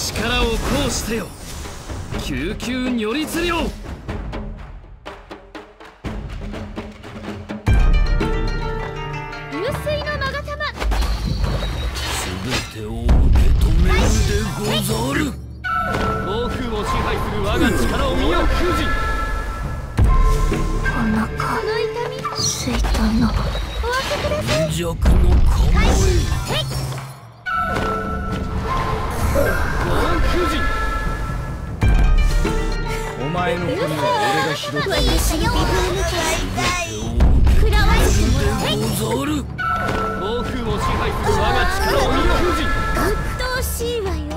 力を行使せよ、救急如律令。全てを受け止めるでござる。暴風を支配する我が力を見よ、求人。お腹すいたな。軟弱の構え。お前の国は俺がひどくて暴風を支配する我が力を見よ、うじ。